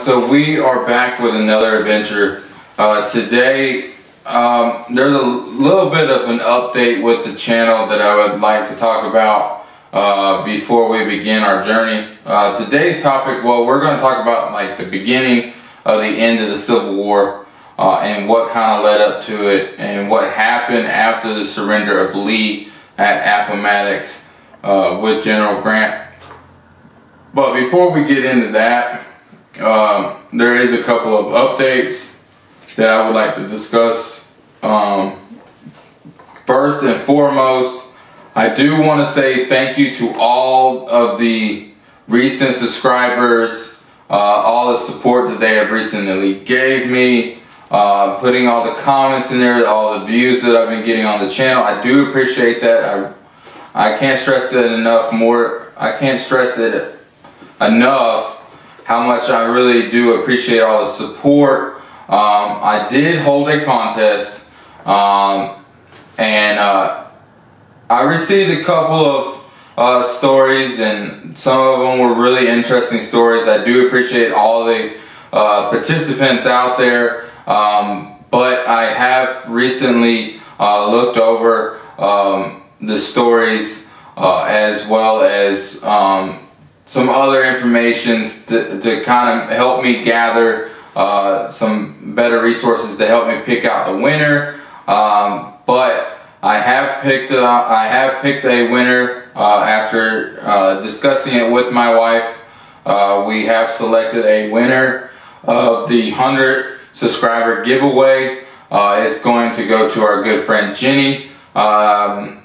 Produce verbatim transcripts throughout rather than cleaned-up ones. so we are back with another adventure. Uh, today, um, there's a little bit of an update with the channel that I would like to talk about uh, before we begin our journey. Uh, today's topic, well, we're going to talk about like the beginning of the end of the Civil War uh, and what kind of led up to it and what happened after the surrender of Lee at Appomattox uh, with General Grant. But before we get into that, um, there is a couple of updates that I would like to discuss. Um, first and foremost, I do want to say thank you to all of the recent subscribers, uh, all the support that they have recently gave me, uh, putting all the comments in there, all the views that I've been getting on the channel. I do appreciate that. I, I can't stress it enough more. I can't stress it enough how much I really do appreciate all the support. um, I did hold a contest, um, and uh, I received a couple of uh, stories, and some of them were really interesting stories. I do appreciate all the uh, participants out there, um, but I have recently uh, looked over um, the stories uh, as well as um, some other information to, to kind of help me gather uh, some better resources to help me pick out the winner. Um, but I have picked a, I have picked a winner uh, after uh, discussing it with my wife. Uh, we have selected a winner of the one hundred subscriber giveaway. Uh, it's going to go to our good friend Jenny. Um,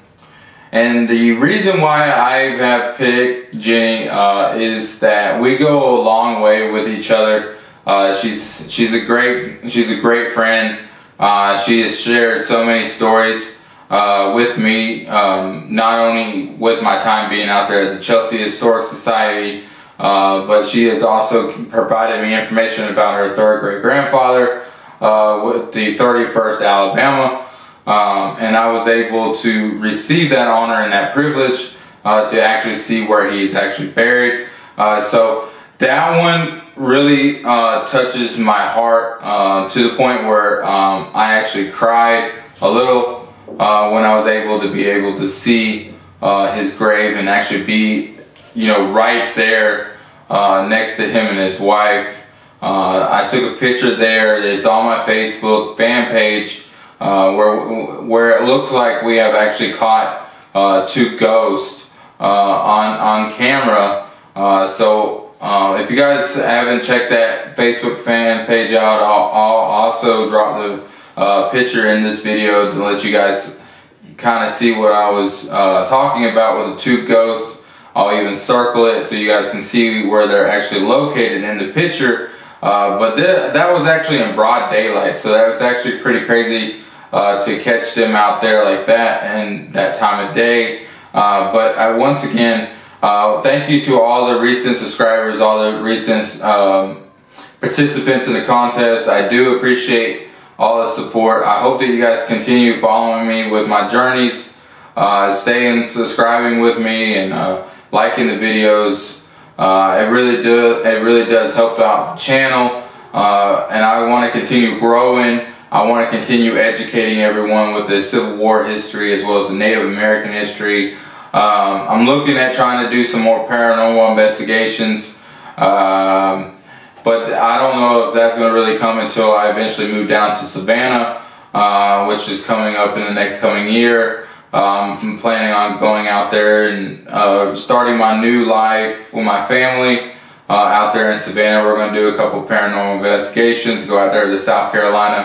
And the reason why I have picked Jenny uh, is that we go a long way with each other. Uh, she's she's a great she's a great friend. Uh, she has shared so many stories uh, with me, um, not only with my time being out there at the Chelsea Historic Society, uh, but she has also provided me information about her third great grandfather uh, with the thirty-first Alabama. Um, and I was able to receive that honor and that privilege uh, to actually see where he's actually buried. Uh, so that one really uh, touches my heart uh, to the point where um, I actually cried a little uh, when I was able to be able to see uh, his grave and actually be, you know, right there uh, next to him and his wife. Uh, I took a picture there. It's on my Facebook fan page. Uh, where where it looks like we have actually caught uh, two ghosts uh, on on camera. Uh, so uh, if you guys haven't checked that Facebook fan page out, I'll, I'll also drop the uh, picture in this video to let you guys kind of see what I was uh, talking about with the two ghosts. I'll even circle it so you guys can see where they're actually located in the picture. Uh, but th that was actually in broad daylight, so that was actually pretty crazy. Uh, to catch them out there like that and that time of day. Uh, but I, once again, uh, thank you to all the recent subscribers, all the recent um, participants in the contest. I do appreciate all the support. I hope that you guys continue following me with my journeys, uh, staying subscribing with me, and uh, liking the videos. Uh, it really do it really does help out the channel, uh, and I want to continue growing. I want to continue educating everyone with the Civil War history as well as the Native American history. Um, I'm looking at trying to do some more paranormal investigations, um, but I don't know if that's going to really come until I eventually move down to Savannah, uh, which is coming up in the next coming year. Um, I'm planning on going out there and uh, starting my new life with my family. Uh, out there in Savannah, we're going to do a couple paranormal investigations, go out there to South Carolina.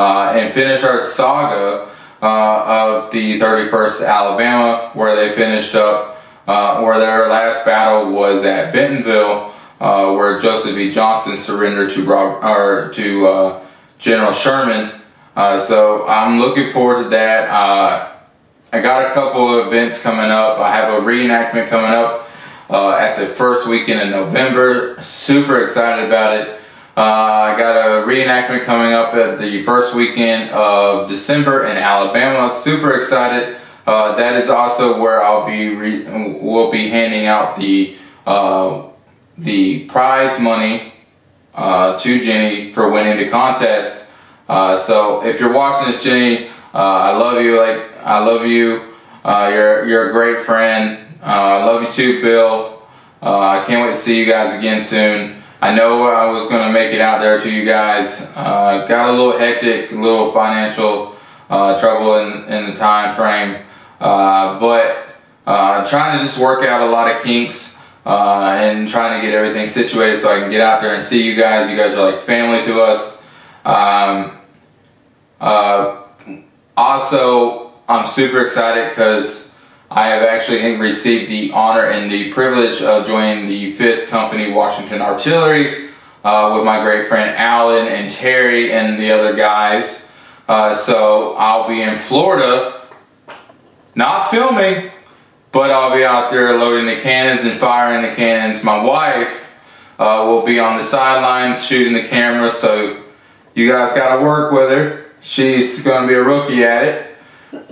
Uh, and finish our saga uh, of the thirty-first Alabama, where they finished up, uh, where their last battle was at Bentonville, uh, where Joseph E. Johnston surrendered to Rob, or to uh, General Sherman. Uh, so I'm looking forward to that. Uh, I got a couple of events coming up. I have a reenactment coming up uh, at the first weekend in November. Super excited about it. Uh, I got a reenactment coming up at the first weekend of December in Alabama. Super excited. Uh, that is also where I'll be re will be handing out the uh, the prize money uh, to Jenny for winning the contest. Uh, so if you're watching this, Jenny, uh, I love you. Like I love you. Uh, you're you're a great friend. Uh, I love you too, Bill. Uh, I can't wait to see you guys again soon. I know I was gonna make it out there to you guys. Uh, got a little hectic, a little financial uh, trouble in in the time frame, uh, but. Uh, trying to just work out a lot of kinks uh, and trying to get everything situated so I can get out there and see you guys. You guys are like family to us. Um, uh, also, I'm super excited because I have actually received the honor and the privilege of joining the fifth Company Washington Artillery uh, with my great friend Alan and Terry and the other guys. Uh, so I'll be in Florida, not filming, but I'll be out there loading the cannons and firing the cannons. My wife uh, will be on the sidelines shooting the camera, so you guys gotta work with her. She's gonna be a rookie at it,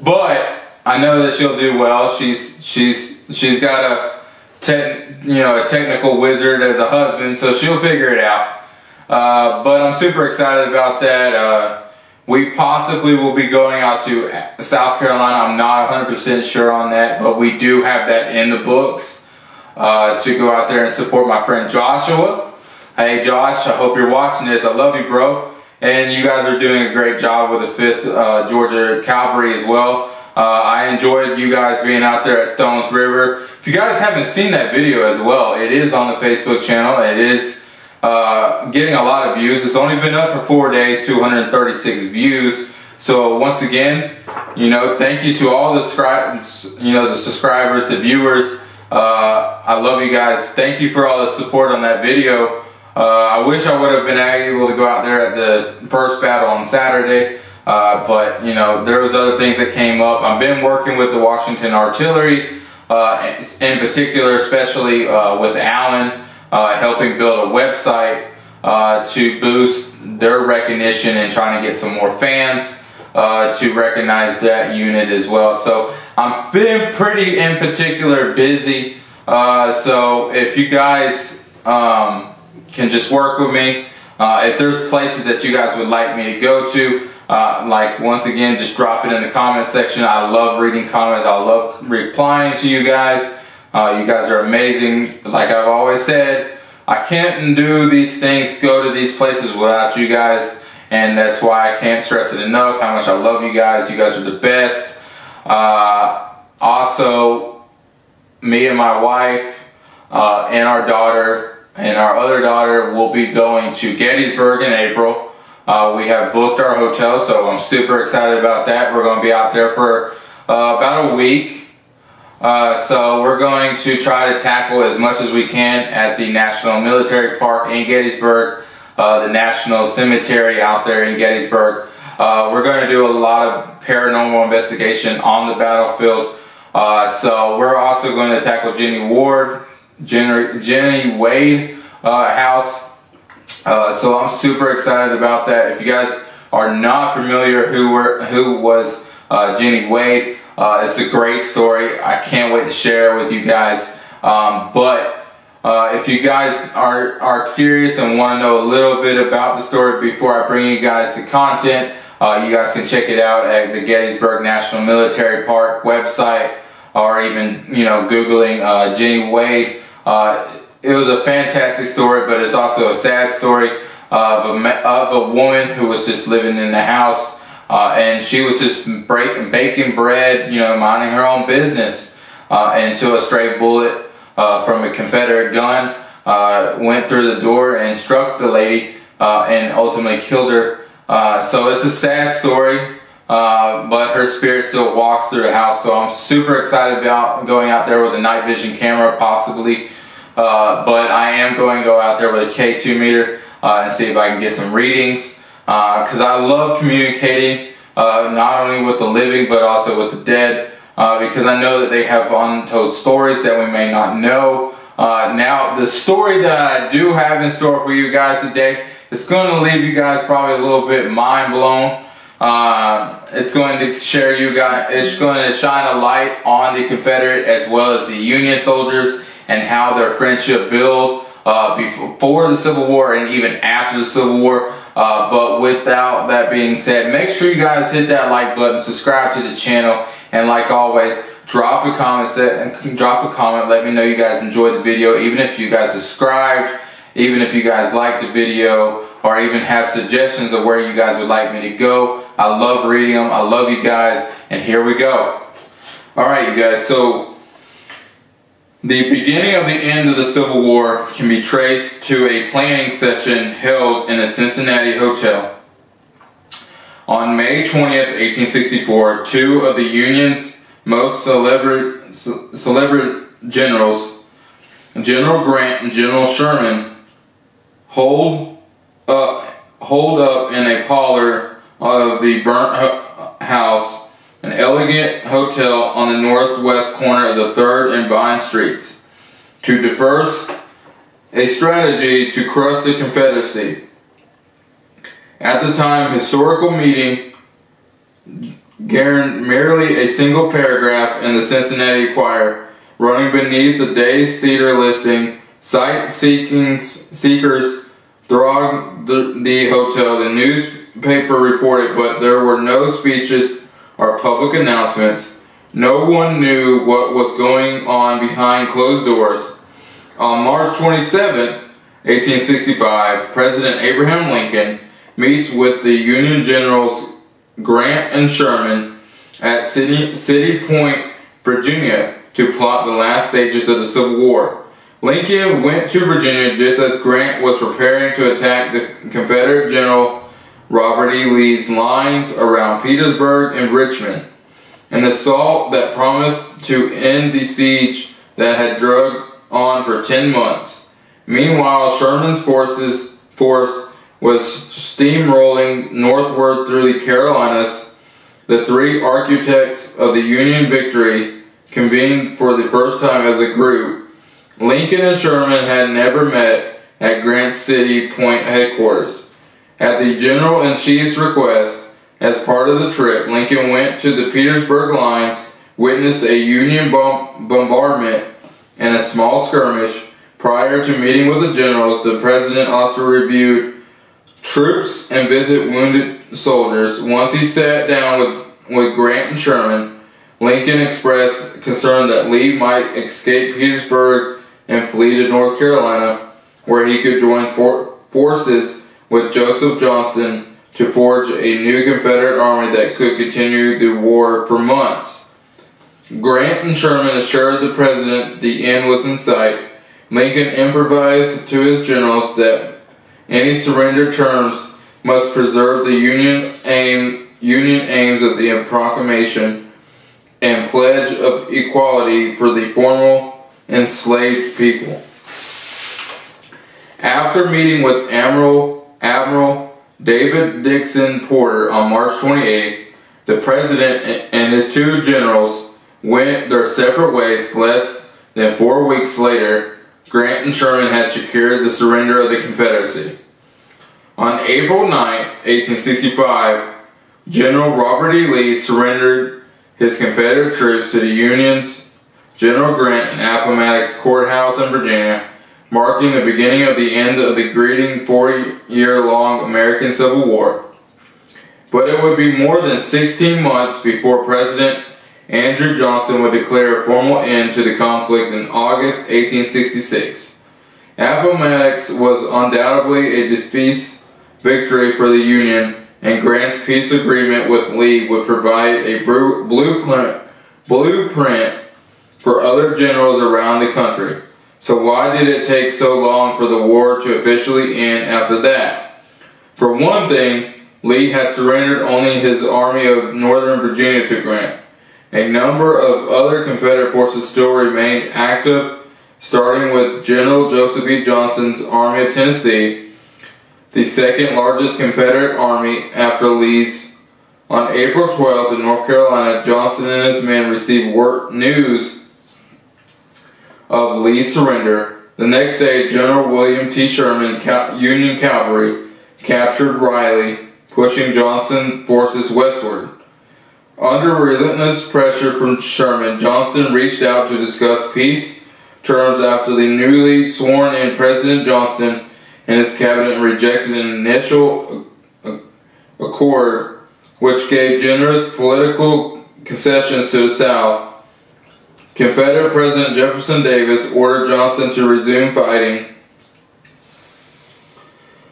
but I know that she'll do well. She's she's she's got a te you know a technical wizard as a husband, so she'll figure it out. Uh, but I'm super excited about that. Uh, We possibly will be going out to South Carolina. I'm not one hundred percent sure on that, but we do have that in the books uh, to go out there and support my friend Joshua. Hey Josh, I hope you're watching this. I love you, bro. And you guys are doing a great job with the fifth uh, Georgia Cavalry as well. Uh, I enjoyed you guys being out there at Stones River. If you guys haven't seen that video as well, it is on the Facebook channel. It is Uh, getting a lot of views. It's only been up for four days, two hundred thirty-six views. So once again, you know, thank you to all the subscribers, you know, the subscribers, the viewers. Uh, I love you guys. Thank you for all the support on that video. Uh, I wish I would have been able to go out there at the first battle on Saturday, uh, but you know, there was other things that came up. I've been working with the Washington Artillery, uh, in particular, especially uh, with Alan. Uh, helping build a website uh, to boost their recognition and trying to get some more fans uh, to recognize that unit as well. So I've been pretty in particular busy. Uh, so if you guys um, can just work with me, uh, if there's places that you guys would like me to go to, uh, like once again, just drop it in the comment section. I love reading comments. I love replying to you guys. Uh, you guys are amazing. Like I've always said, I can't do these things, go to these places without you guys, and that's why I can't stress it enough how much I love you guys. You guys are the best. Uh, also, me and my wife uh, and our daughter and our other daughter will be going to Gettysburg in April. Uh, we have booked our hotel, so I'm super excited about that. We're going to be out there for uh, about a week. Uh, so we're going to try to tackle as much as we can at the National Military Park in Gettysburg, uh, the National Cemetery out there in Gettysburg. Uh, we're going to do a lot of paranormal investigation on the battlefield. Uh, so we're also going to tackle Jenny Ward, Jenny, Jenny Wade uh, house. Uh, so I'm super excited about that. If you guys are not familiar who were, who was uh, Jenny Wade, Uh, it's a great story. I can't wait to share with you guys. Um, but uh, if you guys are, are curious and want to know a little bit about the story before I bring you guys the content, uh, you guys can check it out at the Gettysburg National Military Park website, or even, you know, Googling uh, Jenny Wade. Uh, it was a fantastic story, but it's also a sad story of a, of a woman who was just living in the house. Uh, and she was just breaking, baking bread, you know, minding her own business uh, until a stray bullet uh, from a Confederate gun uh, went through the door and struck the lady uh, and ultimately killed her. Uh, so it's a sad story, uh, but her spirit still walks through the house. So I'm super excited about going out there with a night vision camera, possibly. Uh, but I am going to go out there with a K two meter uh, and see if I can get some readings. Because uh, I love communicating uh, not only with the living but also with the dead, uh, because I know that they have untold stories that we may not know. Uh, now the story that I do have in store for you guys today is going to leave you guys probably a little bit mind blown. Uh, it's going to share you guys, it's going to shine a light on the Confederate as well as the Union soldiers and how their friendship built uh, before the Civil War and even after the Civil War. Uh, but without that being said, make sure you guys hit that like button, subscribe to the channel, and like always, drop a comment, set, drop a comment, let me know you guys enjoyed the video, even if you guys subscribed, even if you guys liked the video, or even have suggestions of where you guys would like me to go. I love reading them, I love you guys, and here we go. Alright you guys, so the beginning of the end of the Civil War can be traced to a planning session held in a Cincinnati hotel. On May twentieth, eighteen sixty-four, two of the Union's most celebre, celebre generals, General Grant and General Sherman, hold up, hold up in a parlor of the Burnet house, an elegant hotel on the northwest corner of the third and Vine Streets, to devise a strategy to crush the Confederacy. At the time historical meeting garnered merely a single paragraph in the Cincinnati Enquirer, running beneath the day's theater listing, sight seekers thronged the, the hotel, the newspaper reported, but there were no speeches or public announcements. No one knew what was going on behind closed doors. On March twenty-seventh, eighteen sixty-five, President Abraham Lincoln meets with the Union generals Grant and Sherman at City, City Point, Virginia, to plot the last stages of the Civil War. Lincoln went to Virginia just as Grant was preparing to attack the Confederate general Robert E. Lee's lines around Petersburg and Richmond, an assault that promised to end the siege that had dragged on for ten months. Meanwhile, Sherman's forces force was steamrolling northward through the Carolinas. The three architects of the Union victory convened for the first time as a group. Lincoln and Sherman had never met at Grant's City Point headquarters. At the General-in-Chief's request, as part of the trip, Lincoln went to the Petersburg lines, witnessed a Union bomb bombardment and a small skirmish. Prior to meeting with the generals, the president also reviewed troops and visited wounded soldiers. Once he sat down with, with Grant and Sherman, Lincoln expressed concern that Lee might escape Petersburg and flee to North Carolina, where he could join for forces with Joseph Johnston to forge a new Confederate army that could continue the war for months. Grant and Sherman assured the president the end was in sight. Lincoln improvised to his generals that any surrender terms must preserve the Union aim, Union aims of the proclamation and pledge of equality for the former enslaved people. After meeting with Admiral Admiral David Dixon Porter on March twenty-eighth, the president and his two generals went their separate ways. Less than four weeks later, Grant and Sherman had secured the surrender of the Confederacy. On April ninth, eighteen sixty-five, General Robert E. Lee surrendered his Confederate troops to the Union's General Grant in Appomattox Courthouse in Virginia, marking the beginning of the end of the grueling forty-year-long American Civil War. But it would be more than sixteen months before President Andrew Johnson would declare a formal end to the conflict in August eighteen sixty-six. Appomattox was undoubtedly a decisive victory for the Union, and Grant's peace agreement with Lee would provide a blueprint, blueprint for other generals around the country. So why did it take so long for the war to officially end after that? For one thing, Lee had surrendered only his Army of Northern Virginia to Grant. A number of other Confederate forces still remained active, starting with General Joseph E. Johnston's Army of Tennessee, the second largest Confederate army after Lee's. On April twelfth in North Carolina, Johnston and his men received word news of Lee's surrender. The next day, General William T. Sherman, Union Cavalry, captured Raleigh, pushing Johnston's forces westward. Under relentless pressure from Sherman, Johnston reached out to discuss peace terms after the newly sworn in President Johnston and his cabinet rejected an initial accord which gave generous political concessions to the South. Confederate President Jefferson Davis ordered Johnston to resume fighting.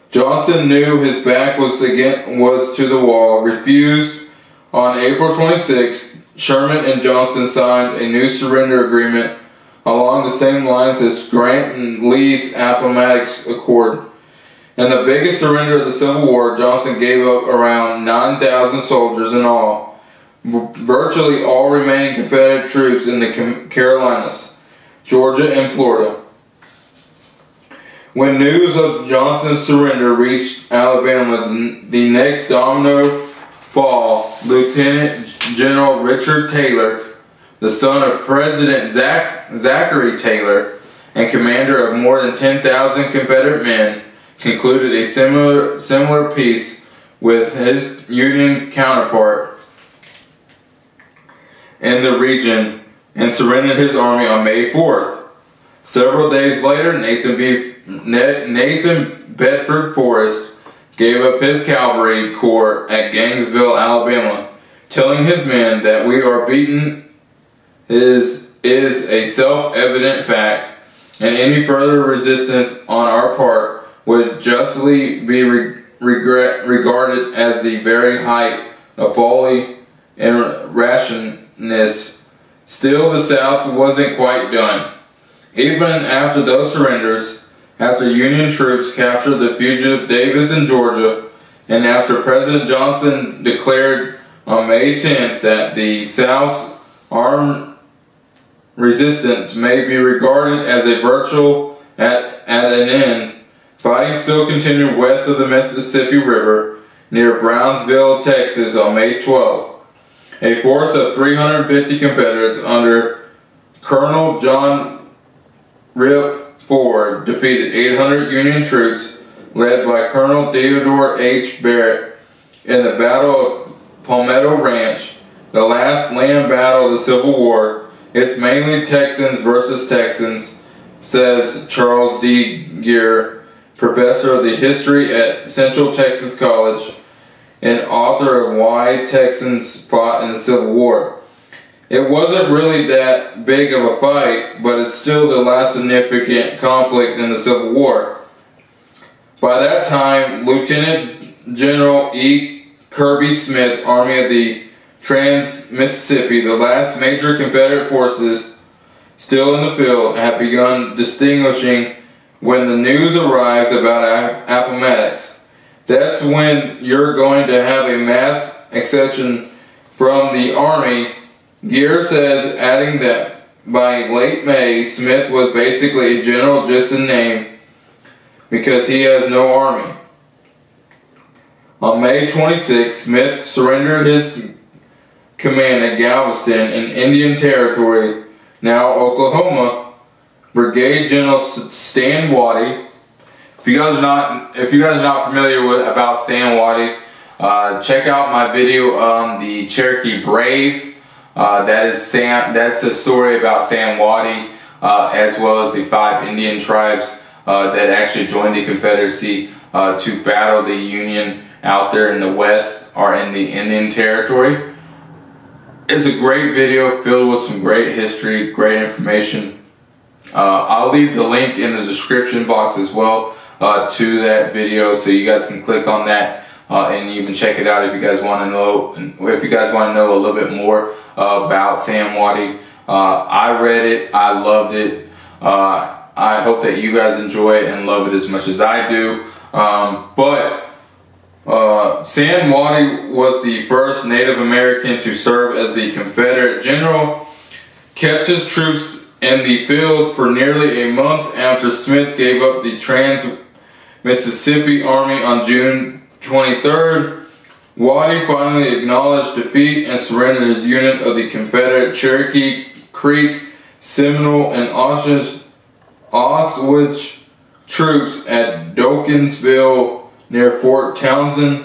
Johnston knew his back was again was to the wall, refused. On April twenty-sixth, Sherman and Johnston signed a new surrender agreement along the same lines as Grant and Lee's Appomattox Accord. In the biggest surrender of the Civil War, Johnston gave up around nine thousand soldiers in all, virtually all remaining Confederate troops in the Carolinas, Georgia, and Florida. When news of Johnston's surrender reached Alabama, the next domino fall, Lieutenant General Richard Taylor, the son of President Zach, Zachary Taylor and commander of more than ten thousand Confederate men, concluded a similar, similar peace with his Union counterpart in the region and surrendered his army on May fourth. Several days later, Nathan B. Nathan Bedford Forrest gave up his cavalry corps at Gainesville, Alabama, telling his men that we are beaten is, is a self-evident fact, and any further resistance on our part would justly be re regret, regarded as the very height of folly and rashness. Still, the South wasn't quite done. Even after those surrenders, after Union troops captured the fugitive Davis in Georgia, and after President Johnston declared on May tenth that the South's armed resistance may be regarded as a virtual at, at an end, fighting still continued west of the Mississippi River near Brownsville, Texas on May twelfth. A force of three hundred fifty Confederates under Colonel John Rip Ford defeated eight hundred Union troops led by Colonel Theodore H. Barrett in the Battle of Palmetto Ranch, the last land battle of the Civil War. It's mainly Texans versus Texans, says Charles D. Geer, professor of the history at Central Texas College and author of Why Texans Fought in the Civil War. It wasn't really that big of a fight, but it's still the last significant conflict in the Civil War. By that time, Lieutenant General E. Kirby Smith, Army of the Trans-Mississippi, the last major Confederate forces still in the field, had begun distinguishing when the news arrives about Appomattox. That's when you're going to have a mass exception from the Army, Geer says, adding that by late May, Smith was basically a general just in name because he has no army. On May twenty-sixth, Smith surrendered his command at Galveston in Indian Territory, now Oklahoma. Brigade General Stand Watie. If you guys are not, if you guys are not familiar with about Stand Watie, uh, check out my video on the Cherokee Brave. Uh, that is Sam. That's the story about Stand Watie, uh, as well as the five Indian tribes uh, that actually joined the Confederacy uh, to battle the Union out there in the West or in the Indian Territory. It's a great video filled with some great history, great information. Uh, I'll leave the link in the description box as well uh, to that video, so you guys can click on that. Uh, and you can check it out if you guys want to know. If you guys want to know a little bit more uh, about Stand Watie, uh, I read it, I loved it. Uh, I hope that you guys enjoy it and love it as much as I do. Um, but uh, Stand Watie was the first Native American to serve as the Confederate general. Kept his troops in the field for nearly a month after Smith gave up the Trans-Mississippi Army on June twenty-third, Watie finally acknowledged defeat and surrendered his unit of the Confederate Cherokee, Creek, Seminole, and Osage, Osage troops at Dokinsville near Fort Townsend,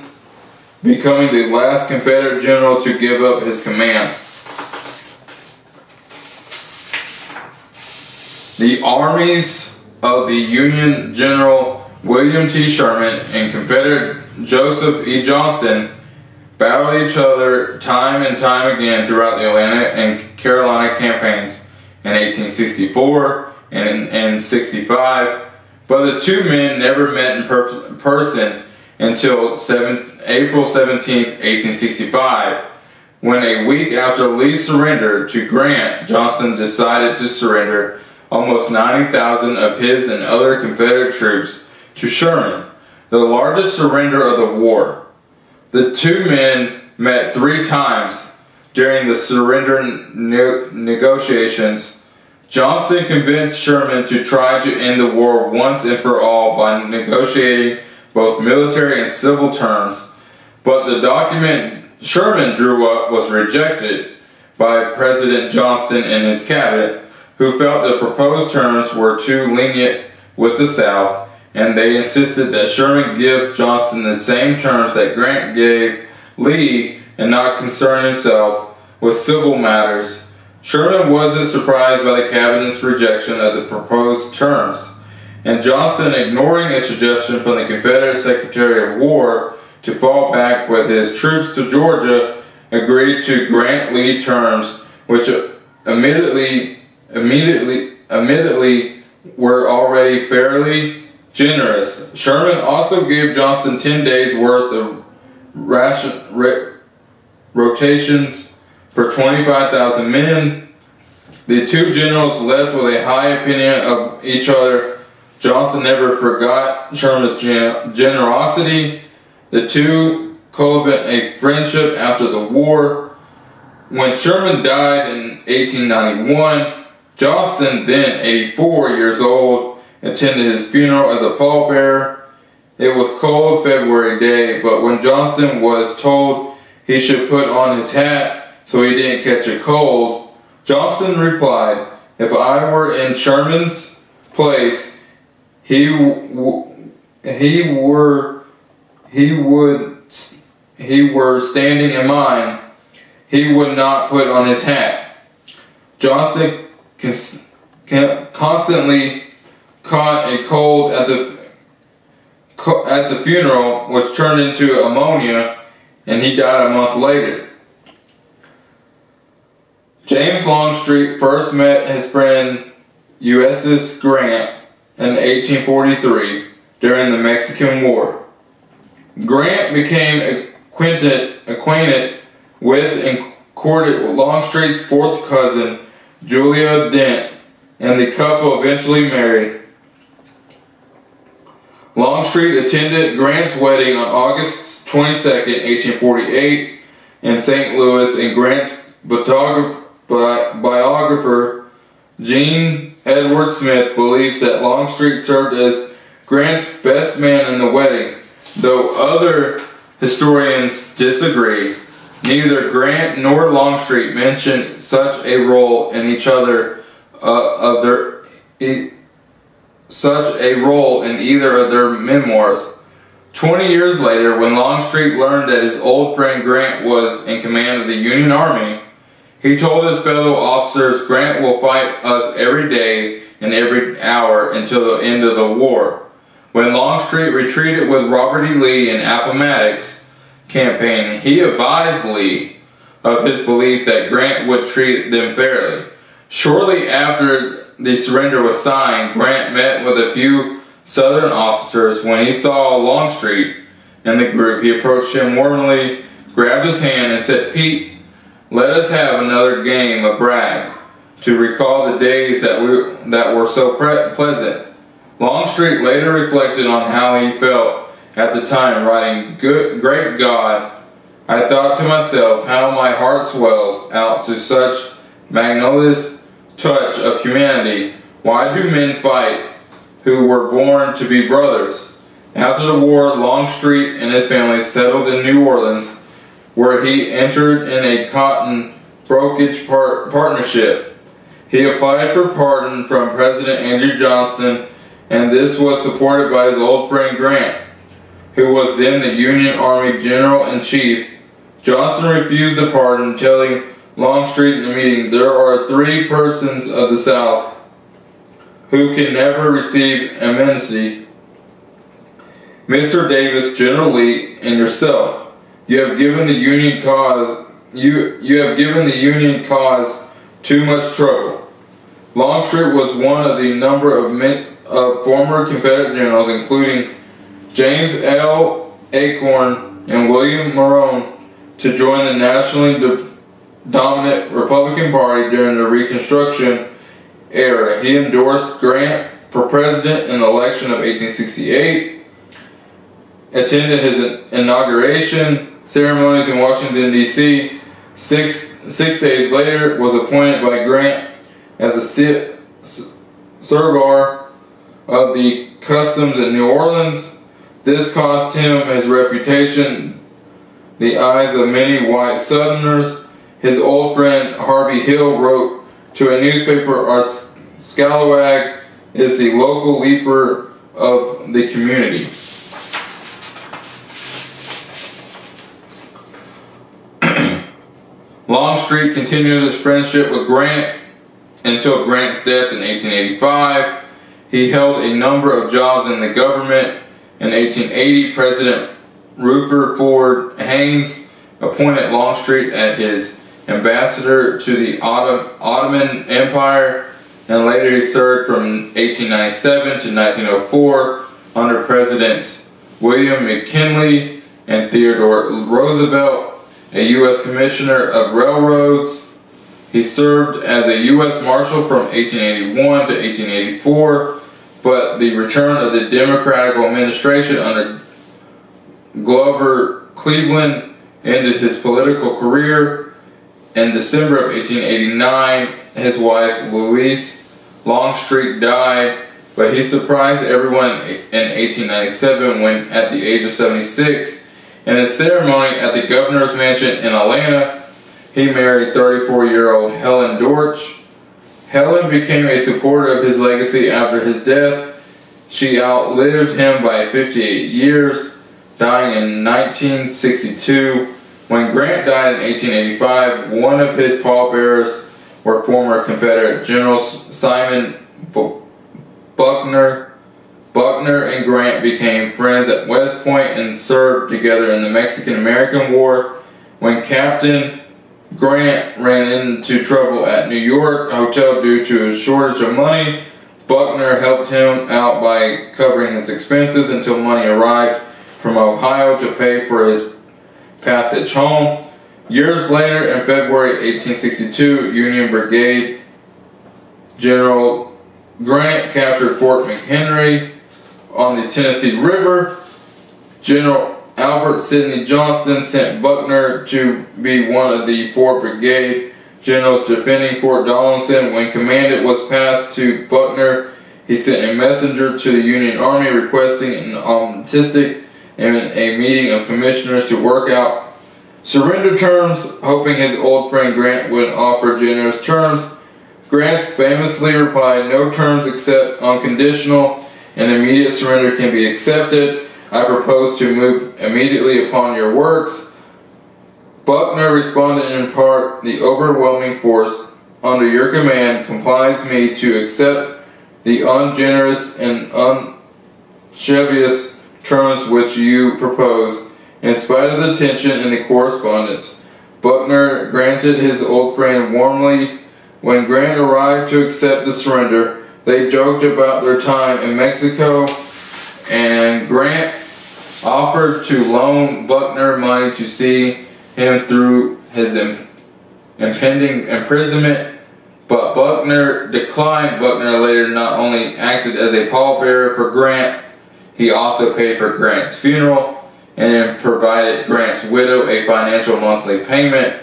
becoming the last Confederate general to give up his command. The armies of the Union General William T. Sherman and Confederate Joseph E. Johnston battled each other time and time again throughout the Atlanta and Carolina campaigns in eighteen sixty-four and in sixty-five, but the two men never met in per person until April seventeenth, eighteen sixty-five, when a week after Lee surrendered to Grant, Johnston decided to surrender almost ninety thousand of his and other Confederate troops to Sherman, the largest surrender of the war. The two men met three times during the surrender ne negotiations. Johnston convinced Sherman to try to end the war once and for all by negotiating both military and civil terms, but the document Sherman drew up was rejected by President Johnston and his cabinet, who felt the proposed terms were too lenient with the South, and they insisted that Sherman give Johnston the same terms that Grant gave Lee and not concern himself with civil matters. Sherman wasn't surprised by the cabinet's rejection of the proposed terms, and Johnston, ignoring a suggestion from the Confederate Secretary of War to fall back with his troops to Georgia, agreed to Grant-Lee terms, which immediately, immediately, immediately were already fairly generous. Sherman also gave Johnston ten days' worth of ration, re, rotations for twenty-five thousand men. The two generals left with a high opinion of each other. Johnston never forgot Sherman's generosity. The two cultivated a friendship after the war. When Sherman died in eighteen ninety-one, Johnston, then eighty-four years old, attended his funeral as a pallbearer. It was a cold February day, but when Johnston was told he should put on his hat so he didn't catch a cold, Johnston replied, "If I were in Sherman's place, He w he were he would he were standing in mine, he would not put on his hat." Johnston cons constantly caught a cold at the at the funeral, which turned into pneumonia, and he died a month later. James Longstreet first met his friend U S S Grant in eighteen forty-three, during the Mexican War. Grant became acquainted, acquainted with and courted Longstreet's fourth cousin, Julia Dent, and the couple eventually married. Longstreet attended Grant's wedding on August twenty-second, eighteen forty-eight, in Saint Louis, and Grant's biographer, Gene Edward Smith, believes that Longstreet served as Grant's best man in the wedding, though other historians disagree. Neither Grant nor Longstreet mention such a role in each other uh, of their e such a role in either of their memoirs. Twenty years later, when Longstreet learned that his old friend Grant was in command of the Union Army, he told his fellow officers, "Grant will fight us every day and every hour until the end of the war." When Longstreet retreated with Robert E. Lee in Appomattox campaign, he advised Lee of his belief that Grant would treat them fairly. Shortly after the surrender was signed, Grant met with a few Southern officers. When he saw Longstreet in the group, he approached him warmly, grabbed his hand, and said, "Pete, let us have another game of brag to recall the days that we that were so pre pleasant." Longstreet later reflected on how he felt at the time, writing, "Good, great God, I thought to myself how my heart swells out to such magnanimous touch of humanity. Why do men fight who were born to be brothers?" After the war, Longstreet and his family settled in New Orleans, where he entered in a cotton brokerage par partnership. He applied for pardon from President Andrew Johnson, and this was supported by his old friend Grant, who was then the Union Army General-in-Chief. Johnston refused the pardon, telling Longstreet in the meeting, "There are three persons of the South who can never receive amnesty, Mister Davis, General Lee, and yourself, you have given the Union cause you you have given the Union cause too much trouble. Longstreet was one of the number of men, of former Confederate generals, including James L. Acorn and William Morone, to join the nationally de dominant Republican Party during the Reconstruction era. He endorsed Grant for president in the election of eighteen sixty-eight, attended his inauguration ceremonies in Washington, D C Six, six days later, was appointed by Grant as a Surveyor of the Customs in New Orleans. This cost him his reputation, the eyes of many white Southerners. His old friend Harvey Hill wrote to a newspaper, "Our scalawag is the local leaper of the community." Longstreet continued his friendship with Grant until Grant's death in eighteen eighty-five. He held a number of jobs in the government. In eighteen eighty, President Rutherford Ford Haynes appointed Longstreet as his ambassador to the Ottoman Empire, and later he served from eighteen ninety-seven to nineteen oh four under Presidents William McKinley and Theodore Roosevelt. A U S Commissioner of Railroads, he served as a U S Marshal from eighteen eighty-one to eighteen eighty-four, but the return of the Democratic administration under Glover Cleveland ended his political career. In December of eighteen eighty-nine, his wife Louise Longstreet died, but he surprised everyone in eighteen ninety-seven when, at the age of seventy-six, in a ceremony at the governor's mansion in Atlanta, he married thirty-four-year-old Helen Dortch. Helen became a supporter of his legacy after his death. She outlived him by fifty-eight years, dying in nineteen sixty-two. When Grant died in eighteen eighty-five, one of his pallbearers were former Confederate Generals Simon Buckner. Buckner and Grant became friends at West Point and served together in the Mexican-American War. When Captain Grant ran into trouble at New York Hotel due to a shortage of money, Buckner helped him out by covering his expenses until money arrived from Ohio to pay for his passage home. Years later, in February eighteen sixty-two, Union Brigade General Grant captured Fort McHenry on the Tennessee River. General Albert Sidney Johnston sent Buckner to be one of the four brigade generals defending Fort Donelson. When command was passed to Buckner, he sent a messenger to the Union Army requesting an amnesty and a meeting of commissioners to work out surrender terms, hoping his old friend Grant would offer generous terms. Grant famously replied, "No terms except unconditional. An immediate surrender can be accepted. I propose to move immediately upon your works." Buckner responded in part, "The overwhelming force under your command compels me to accept the ungenerous and unchivalrous terms which you propose." In spite of the tension in the correspondence, Buckner granted his old friend warmly. When Grant arrived to accept the surrender, they joked about their time in Mexico, and Grant offered to loan Buckner money to see him through his imp impending imprisonment, but Buckner declined. Buckner later not only acted as a pallbearer for Grant, he also paid for Grant's funeral and provided Grant's widow a financial monthly payment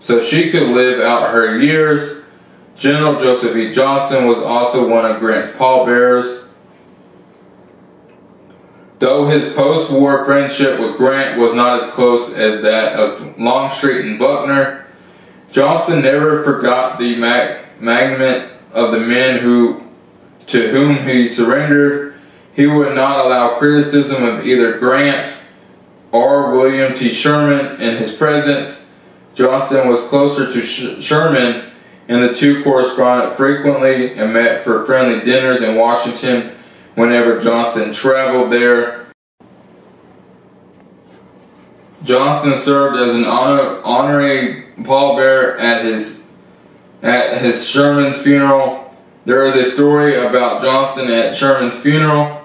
so she could live out her years. General Joseph E. Johnston was also one of Grant's pallbearers. Though his post-war friendship with Grant was not as close as that of Longstreet and Buckner, Johnston never forgot the mag magnet of the men who, to whom he surrendered. He would not allow criticism of either Grant or William T. Sherman in his presence. Johnston was closer to Sh Sherman and the two corresponded frequently and met for friendly dinners in Washington whenever Johnston traveled there. Johnston served as an honor, honorary pallbearer at his at his Sherman's funeral. There is a story about Johnston at Sherman's funeral.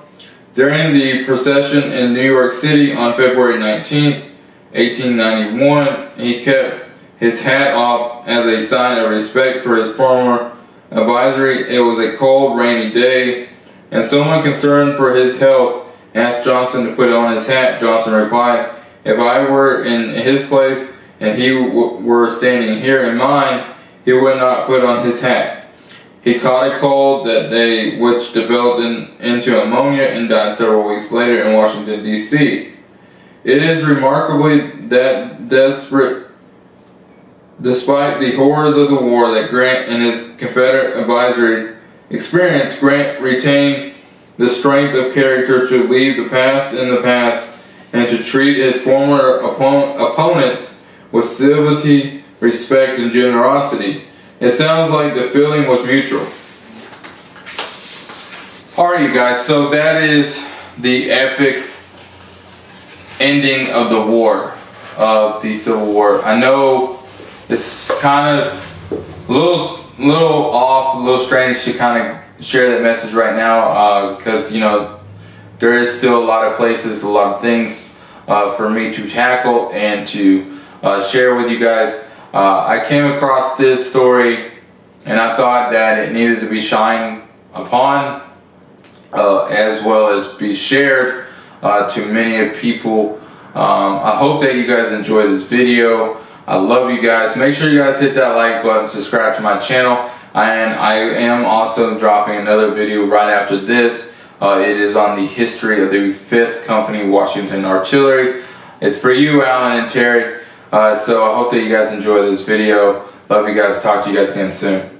During the procession in New York City on February nineteenth, eighteen ninety-one, he kept his hat off as a sign of respect for his former advisory. It was a cold, rainy day, and someone concerned for his health asked Johnston to put on his hat. Johnston replied, "If I were in his place and he w were standing here in mine, he would not put on his hat." He caught a cold that day, which developed in, into pneumonia, and died several weeks later in Washington, D C It is remarkably that desperate, despite the horrors of the war, that Grant and his Confederate advisories experienced, Grant retained the strength of character to leave the past in the past and to treat his former oppo opponents with civility, respect, and generosity. It sounds like the feeling was mutual. Alright, you guys, so that is the epic ending of the war, of uh, the Civil War. I know it's kind of a little, little off, a little strange to kind of share that message right now, because, uh, you know, there is still a lot of places, a lot of things uh, for me to tackle and to uh, share with you guys. Uh, I came across this story and I thought that it needed to be shined upon uh, as well as be shared uh, to many people. Um, I hope that you guys enjoy this video. I love you guys. Make sure you guys hit that like button, subscribe to my channel, and I am also dropping another video right after this. Uh, it is on the history of the fifth Company Washington Artillery. It's for you, Alan and Terry. Uh, so I hope that you guys enjoy this video. Love you guys. Talk to you guys again soon.